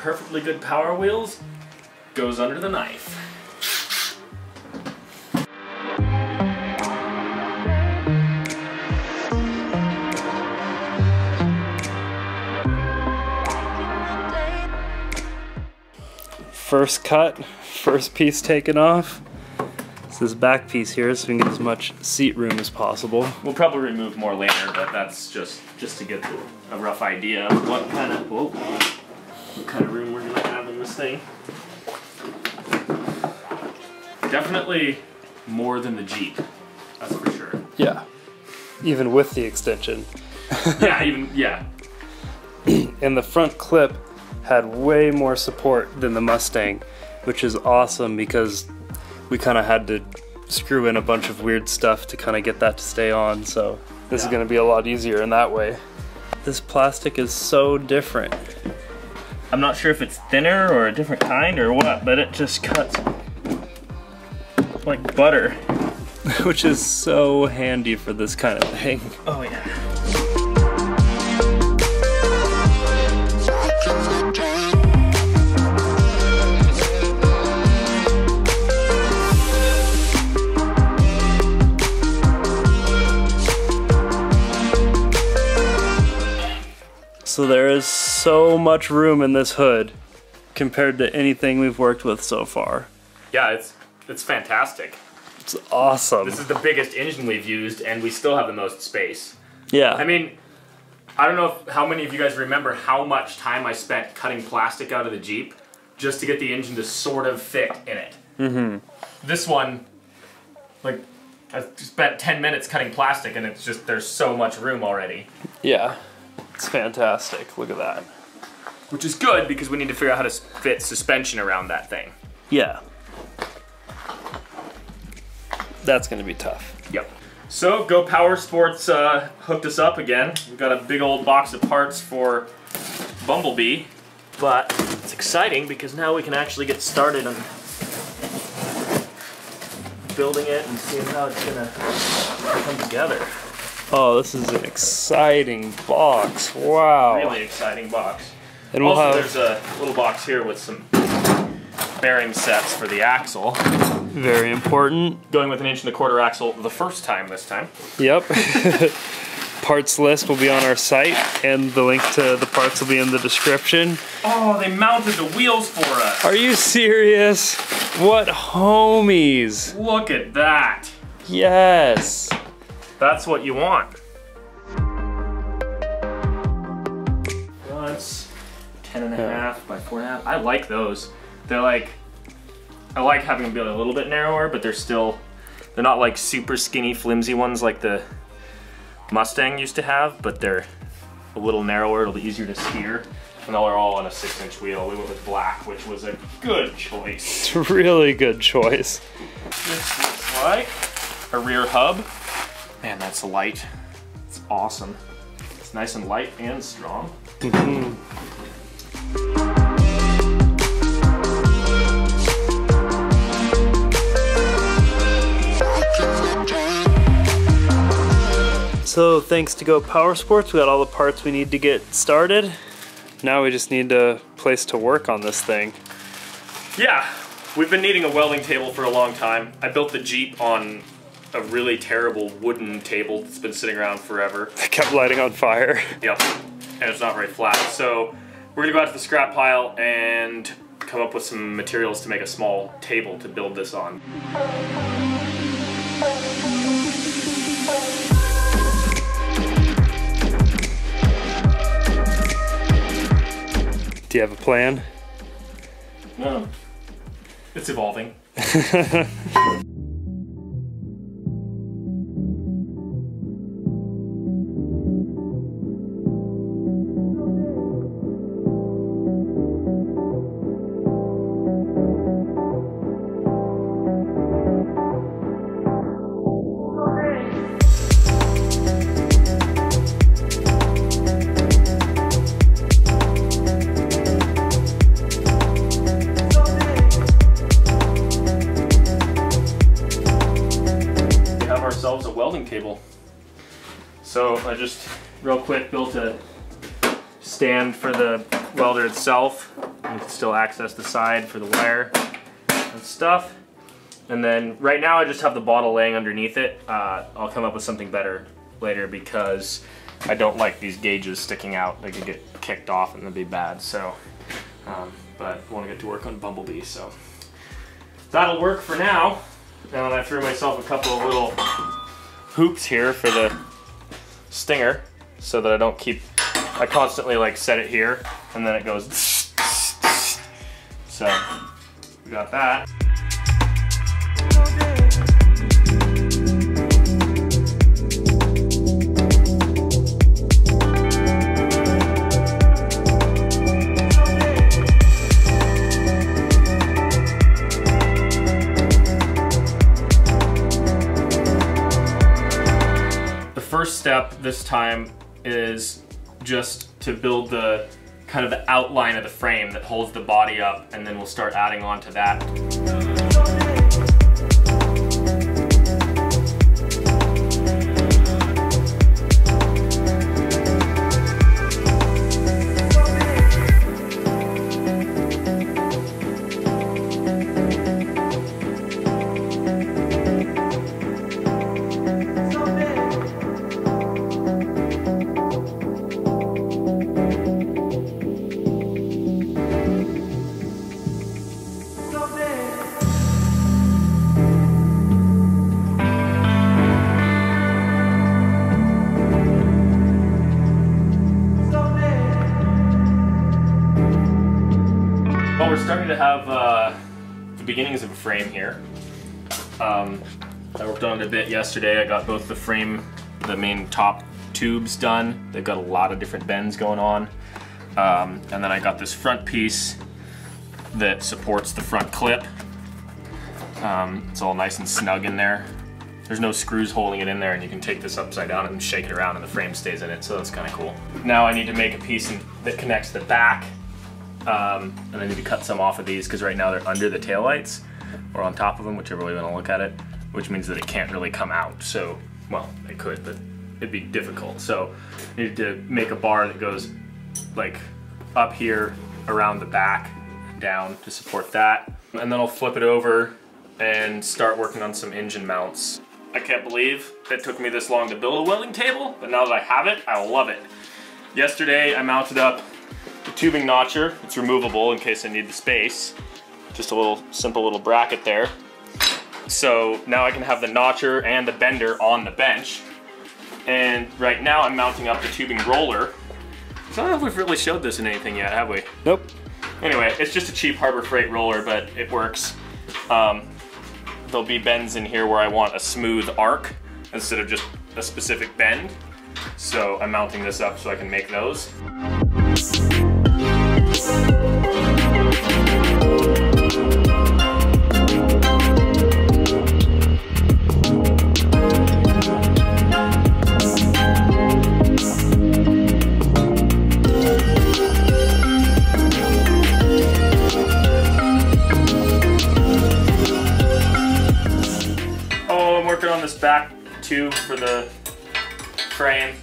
perfectly good Power Wheels goes under the knife. First cut, first piece taken off. It's this back piece here so we can get as much seat room as possible. We'll probably remove more later, but that's just to get a rough idea of what kind of room we're gonna have in this thing. Definitely more than the Jeep, that's for sure. Yeah, even with the extension. yeah. And the front clip had way more support than the Mustang, which is awesome because we kind of had to screw in a bunch of weird stuff to kind of get that to stay on, so this is going to be a lot easier in that way. This plastic is so different. I'm not sure if it's thinner or a different kind or what, but it just cuts like butter. Which is so handy for this kind of thing. Oh yeah. So there is so much room in this hood compared to anything we've worked with so far. Yeah, it's fantastic. It's awesome. This is the biggest engine we've used and we still have the most space. Yeah. I mean, I don't know how many of you guys remember how much time I spent cutting plastic out of the Jeep just to get the engine to sort of fit in it. Mm-hmm. This one, like, I spent 10 minutes cutting plastic and it's just, there's so much room already. Yeah. It's fantastic, look at that. Which is good because we need to figure out how to fit suspension around that thing. Yeah. That's gonna be tough. Yep. So Go Power Sports hooked us up again. We've got a big old box of parts for Bumblebee, but it's exciting because now we can actually get started on building it and seeing how it's gonna come together. Oh, this is an exciting box, wow. Really exciting box. And also there's a little box here with some bearing sets for the axle. Very important. Going with an 1¼ inch axle the first time this time. Yep. Parts list will be on our site and the link to the parts will be in the description. Oh, they mounted the wheels for us. Are you serious? What homies. Look at that. Yes. That's what you want. Once, 10.5 by 4.5. I like those. They're like, I like having them be a little bit narrower, but they're not like super skinny, flimsy ones like the Mustang used to have, but they're a little narrower, it'll be easier to steer. And they're all on a 6-inch wheel. We went with black, which was a good choice. It's a really good choice. This looks like a rear hub. Man, that's light. It's awesome. It's nice and light and strong. Mm-hmm. So thanks to Go Power Sports, we got all the parts we need to get started. Now we just need a place to work on this thing. Yeah, we've been needing a welding table for a long time. I built the Jeep on a really terrible wooden table that's been sitting around forever. It kept lighting on fire. Yep, and it's not very flat. So we're gonna go out to the scrap pile and come up with some materials to make a small table to build this on. Do you have a plan? No, it's evolving. Table. So I just real quick built a stand for the welder itself. You can still access the side for the wire and stuff. And then right now I just have the bottle laying underneath it. I'll come up with something better later because I don't like these gauges sticking out. They could get kicked off and that'd be bad. So, but I want to get to work on Bumblebee. So that'll work for now. And I threw myself a couple of little hoops here for the stinger so that I don't keep, I constantly like set it here and then it goes. So we got that. First step this time is just to build the kind of the outline of the frame that holds the body up, and then we'll start adding on to that. To have the beginnings of a frame here. I worked on it a bit yesterday. I got both the frame, the main top tubes done. They've got a lot of different bends going on. And then I got this front piece that supports the front clip. It's all nice and snug in there. There's no screws holding it in there, and you can take this upside down and shake it around and the frame stays in it, so that's kind of cool. Now I need to make a piece that connects the back. And I need to cut some off of these because right now they're under the taillights or on top of them, whichever way you want to look at it, which means that it can't really come out. So, well, it could, but it'd be difficult. So I need to make a bar that goes like up here, around the back, down to support that. And then I'll flip it over and start working on some engine mounts. I can't believe it took me this long to build a welding table, but now that I have it, I love it. Yesterday, I mounted up the tubing notcher. It's removable in case I need the space. Just a little simple little bracket there. So now I can have the notcher and the bender on the bench. And right now I'm mounting up the tubing roller. So I don't know if we've really showed this in anything yet, have we? Nope. Anyway, it's just a cheap Harbor Freight roller, but it works. There'll be bends in here where I want a smooth arc instead of just a specific bend. So I'm mounting this up so I can make those. Oh, I'm working on this back tube for the frame.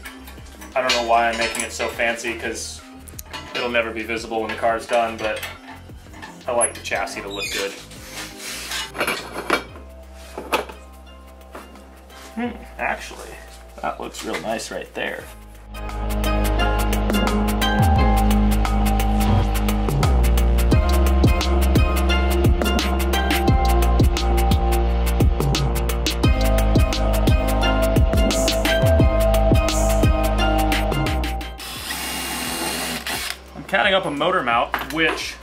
I don't know why I'm making it so fancy because it'll never be visible when the car's done, but I like the chassis to look good. Actually, that looks real nice right there. Catting up a motor mount, which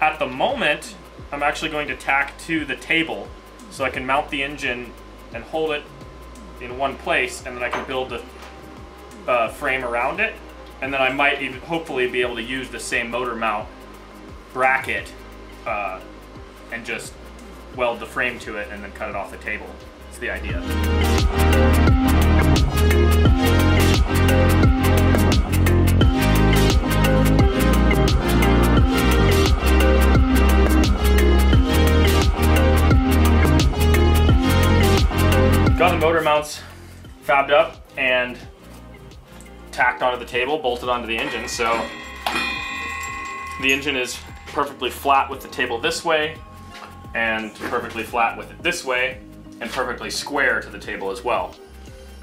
at the moment I'm actually going to tack to the table so I can mount the engine and hold it in one place, and then I can build the frame around it, and then I might even hopefully be able to use the same motor mount bracket and just weld the frame to it and then cut it off the table. That's the idea. Got the motor mounts fabbed up and tacked onto the table, bolted onto the engine, so the engine is perfectly flat with the table this way, and perfectly flat with it this way, and perfectly square to the table as well.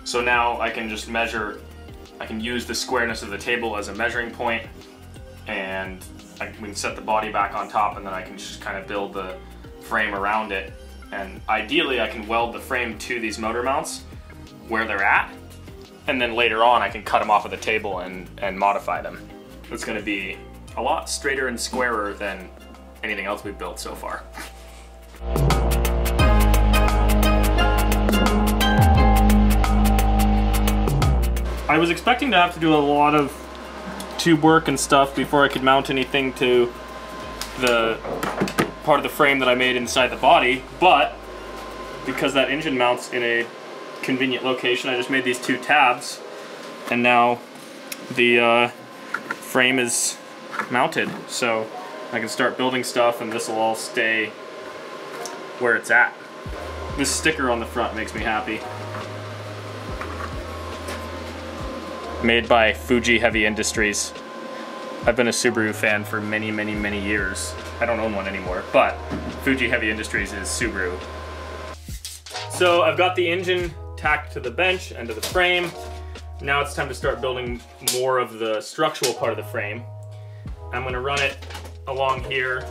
So now I can just measure, I can use the squareness of the table as a measuring point, and we can set the body back on top, and then I can just kind of build the frame around it. And ideally I can weld the frame to these motor mounts where they're at, and then later on I can cut them off of the table and modify them. It's going to be a lot straighter and squarer than anything else we've built so far. I was expecting to have to do a lot of tube work and stuff before I could mount anything to the part of the frame that I made inside the body, but because that engine mounts in a convenient location, I just made these two tabs, and now the frame is mounted, so I can start building stuff and this will all stay where it's at. This sticker on the front makes me happy. Made by Fuji Heavy Industries. I've been a Subaru fan for many, many, many years. I don't own one anymore, but Fuji Heavy Industries is Subaru. So I've got the engine tacked to the bench and to the frame. Now it's time to start building more of the structural part of the frame. I'm gonna run it along here,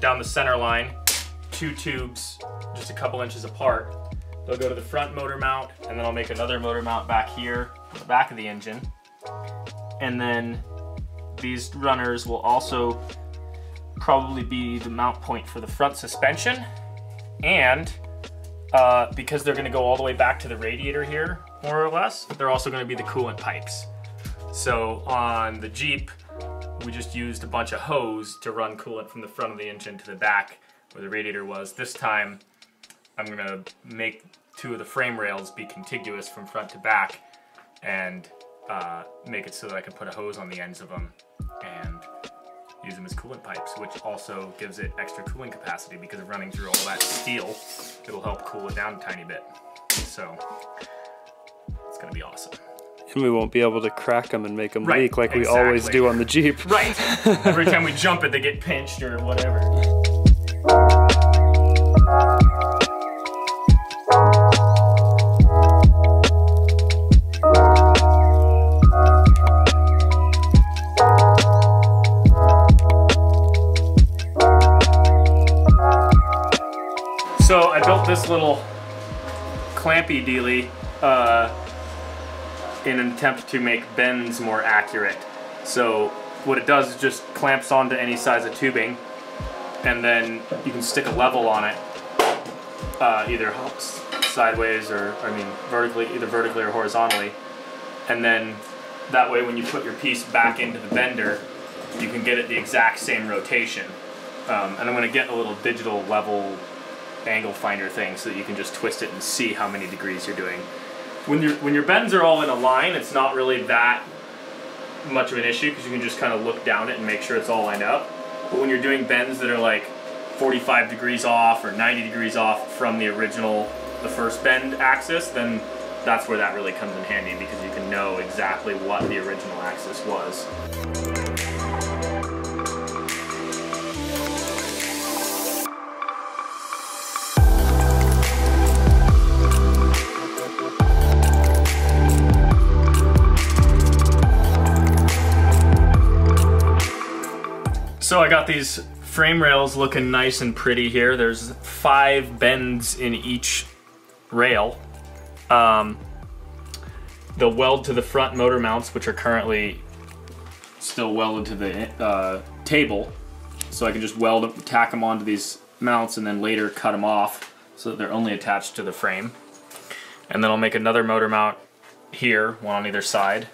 down the center line, two tubes, just a couple inches apart. They'll go to the front motor mount, and then I'll make another motor mount back here, the back of the engine. And then these runners will also probably be the mount point for the front suspension. And because they're gonna go all the way back to the radiator here, more or less, they're also gonna be the coolant pipes. So on the Jeep, we just used a bunch of hose to run coolant from the front of the engine to the back where the radiator was. This time, I'm gonna make two of the frame rails be contiguous from front to back, and make it so that I can put a hose on the ends of them and use them as coolant pipes, which also gives it extra cooling capacity because of running through all that steel. It'll help cool it down a tiny bit. So it's gonna be awesome. And we won't be able to crack them and make them leak like exactly. We always do on the Jeep. Right, every time we jump it, they get pinched or whatever. So I built this little clampy dealie in an attempt to make bends more accurate. So what it does is just clamps onto any size of tubing, and then you can stick a level on it, either sideways or, I mean, vertically, either vertically or horizontally. And then that way when you put your piece back into the bender, you can get it the exact same rotation. And I'm gonna get a little digital level angle finder thing so that you can just twist it and see how many degrees you're doing. When your bends are all in a line, it's not really that much of an issue because you can just kind of look down it and make sure it's all lined up. But when you're doing bends that are like 45 degrees off or 90 degrees off from the original, the first bend axis, then that's where that really comes in handy because you can know exactly what the original axis was. So I got these frame rails looking nice and pretty here. There's 5 bends in each rail. They'll weld to the front motor mounts, which are currently still welded to the table. So I can just weld them, tack them onto these mounts, and then later cut them off so that they're only attached to the frame. And then I'll make another motor mount here, one on either side.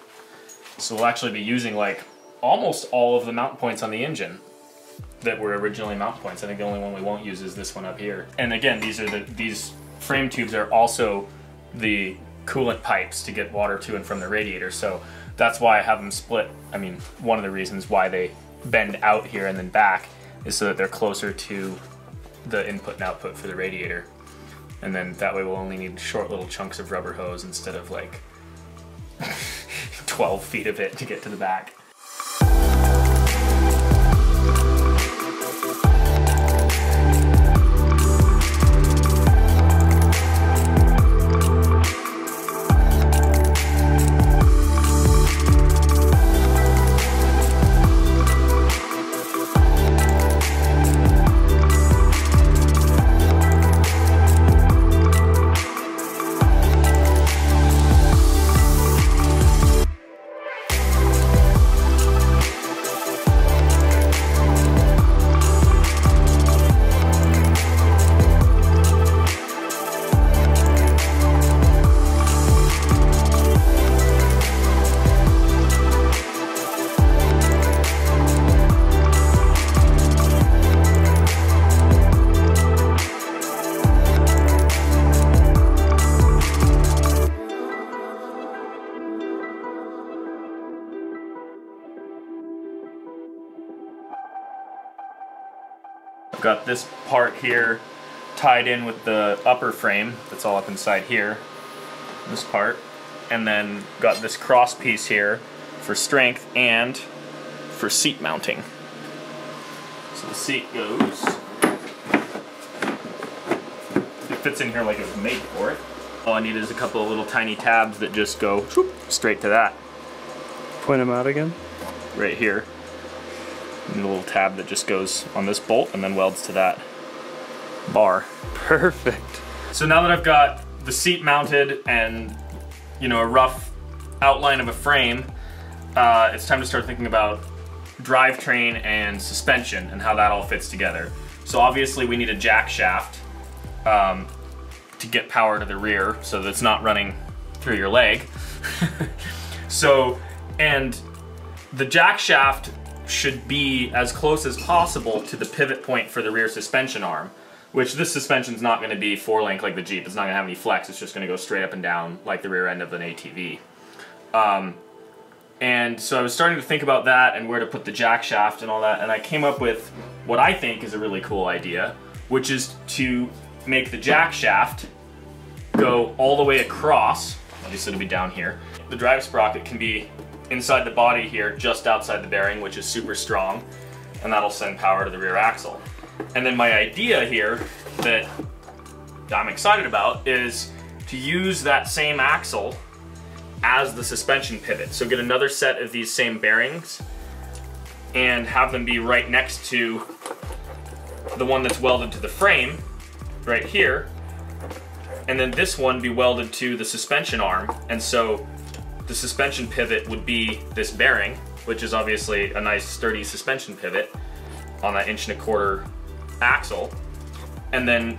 So we'll actually be using like almost all of the mount points on the engine that were originally mount points. I think the only one we won't use is this one up here. And again, these frame tubes are also the coolant pipes to get water to and from the radiator. So that's why I have them split. I mean, one of the reasons why they bend out here and then back is so that they're closer to the input and output for the radiator. And then that way we'll only need short little chunks of rubber hose instead of like 12 feet of it to get to the back. Got this part here tied in with the upper frame that's all up inside here, this part, and then got this cross piece here for strength and for seat mounting. So the seat goes, it fits in here like it was made for it. All I need is a couple of little tiny tabs that just go straight to that. Point them out again? Right here. And a little tab that just goes on this bolt and then welds to that bar. Perfect. So now that I've got the seat mounted and, you know, a rough outline of a frame, it's time to start thinking about drivetrain and suspension and how that all fits together. So obviously we need a jack shaft to get power to the rear so that it's not running through your leg. And the jack shaft should be as close as possible to the pivot point for the rear suspension arm, which this suspension's not gonna be four link like the Jeep. It's not gonna have any flex. It's just gonna go straight up and down like the rear end of an ATV. And so I was starting to think about that and where to put the jack shaft and all that, and I came up with what I think is a really cool idea, which is to make the jack shaft go all the way across. Obviously it'll be down here. The drive sprocket can be inside the body here, just outside the bearing, which is super strong, and that'll send power to the rear axle. And then my idea here that I'm excited about is to use that same axle as the suspension pivot. So get another set of these same bearings and have them be right next to the one that's welded to the frame right here. And then this one be welded to the suspension arm. And so the suspension pivot would be this bearing, which is obviously a nice sturdy suspension pivot on that 1.25" axle. And then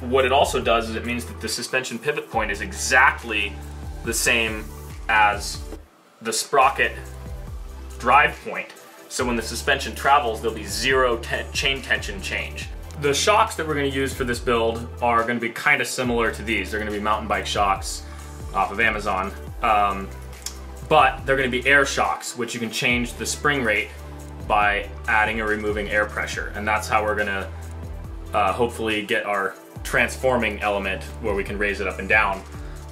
what it also does is it means that the suspension pivot point is exactly the same as the sprocket drive point. So when the suspension travels, there'll be zero chain tension change. The shocks that we're gonna use for this build are gonna be kind of similar to these. They're gonna be mountain bike shocks off of Amazon, but they're gonna be air shocks, which you can change the spring rate by adding or removing air pressure. And that's how we're gonna hopefully get our transforming element where we can raise it up and down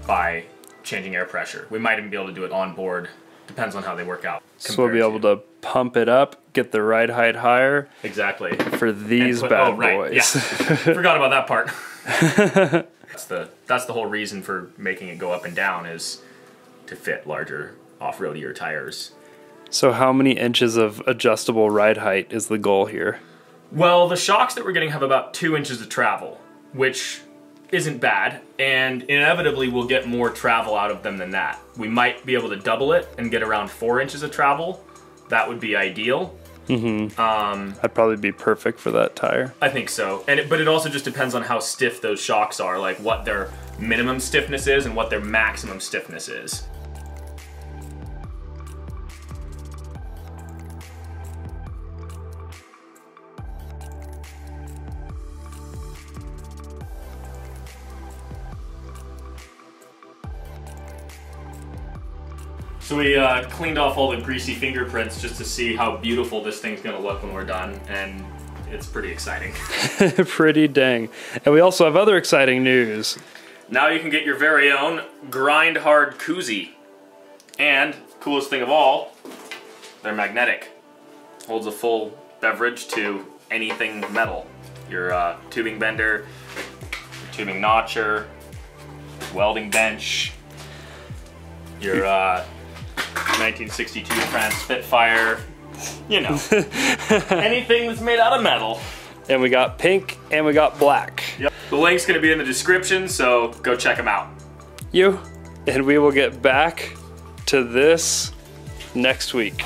by changing air pressure. We might even be able to do it on board. Depends on how they work out. So we'll be able to pump it up, get the ride height higher. Exactly. For these bad boys. Yeah. Forgot about that part. That's the whole reason for making it go up and down, is to fit larger off-roadier tires. So how many inches of adjustable ride height is the goal here? Well, the shocks that we're getting have about 2 inches of travel, which isn't bad, and inevitably we'll get more travel out of them than that. We might be able to double it and get around 4 inches of travel. That would be ideal. Mm-hmm. That'd probably be perfect for that tire. I think so, but it also just depends on how stiff those shocks are, like what their minimum stiffness is and what their maximum stiffness is. So we cleaned off all the greasy fingerprints just to see how beautiful this thing's gonna look when we're done, and it's pretty exciting. Pretty dang. And we also have other exciting news. Now you can get your very own grind hard koozie. And coolest thing of all, they're magnetic. Holds a full beverage to anything metal. Your tubing bender, your tubing notcher, welding bench, your 1962 France Spitfire, you know, anything that's made out of metal. And we got pink and we got black. Yep. The link's gonna be in the description, so go check them out. And we will get back to this next week.